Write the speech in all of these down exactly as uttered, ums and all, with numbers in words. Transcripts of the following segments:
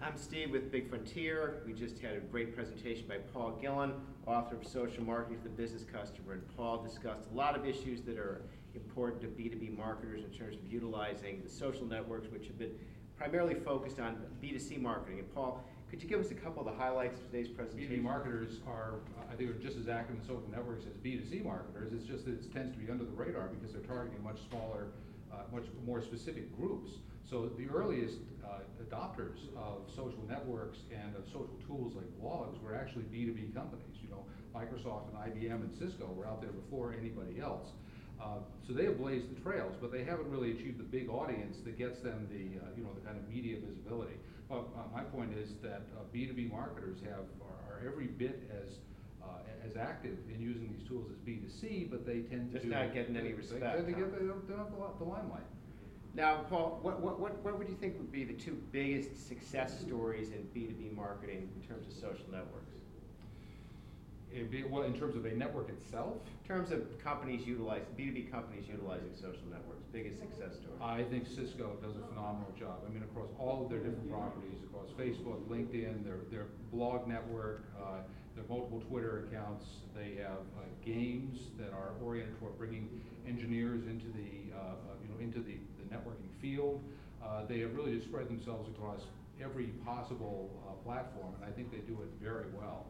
I'm Steve with Big Frontier. We just had a great presentation by Paul Gillin, author of Social Marketing to the Business Customer. And Paul discussed a lot of issues that are important to B two B marketers in terms of utilizing the social networks, which have been primarily focused on B two C marketing. And Paul, could you give us a couple of the highlights of today's presentation? B two B marketers are, I think, are just as active in social networks as B two C marketers. It's just that it tends to be under the radar because they're targeting much smaller, uh, much more specific groups. So the earliest uh, adopters of social networks and of social tools like blogs were actually B two B companies. You know, Microsoft and I B M and Cisco were out there before anybody else. Uh, so they have blazed the trails, but they haven't really achieved the big audience that gets them the, uh, you know, the kind of media visibility. But uh, my point is that uh, B two B marketers have are, are every bit as Uh, as active in using these tools as B two C, but they tend to just not getting any respect. They, they, they, get, they don't, they don't have the limelight. Now, Paul, what, what what what would you think would be the two biggest success stories in B two B marketing in terms of social networks? It'd be, well, in terms of a network itself? In terms of companies utilize, B two B companies utilizing social networks, biggest success story. I think Cisco does a phenomenal job. I mean, across all of their different properties, across Facebook, LinkedIn, their, their blog network, uh, their multiple Twitter accounts. They have uh, games that are oriented toward bringing engineers into the, uh, you know, into the, the networking field. Uh, they have really just spread themselves across every possible uh, platform, and I think they do it very well.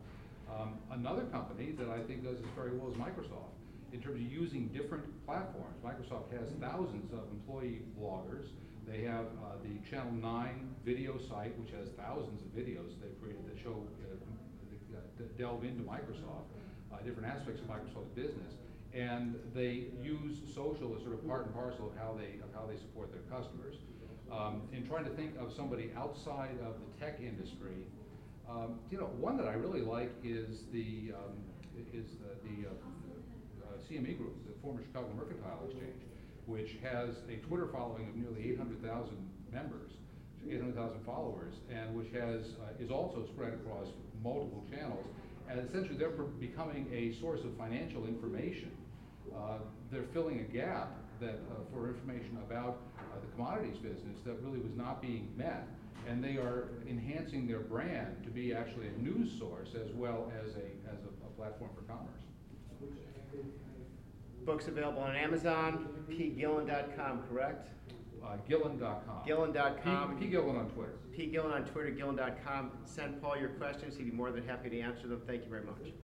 Um, another company that I think does this very well is Microsoft in terms of using different platforms. Microsoft has thousands of employee bloggers. They have uh, the Channel nine video site, which has thousands of videos they've created that show, uh, uh, delve into Microsoft, uh, different aspects of Microsoft's business. And they use social as sort of part and parcel of how they, of how they support their customers. Um, in trying to think of somebody outside of the tech industry, Um, you know, one that I really like is the um, is the, the uh, uh, C M E Group, the former Chicago Mercantile Exchange, which has a Twitter following of nearly eight hundred thousand members, eight hundred thousand followers, and which has uh, is also spread across multiple channels. And essentially, they're becoming a source of financial information. Uh, they're filling a gap that uh, for information about uh, the commodities business that really was not being met. And they are enhancing their brand to be actually a news source as well as a as a, a platform for commerce. Books available on Amazon, p gillin dot com, correct? Uh, gillin dot com. Gillin dot com. P, P Gillin on Twitter. P Gillin on Twitter, gillin dot com. Send Paul your questions. He'd be more than happy to answer them. Thank you very much.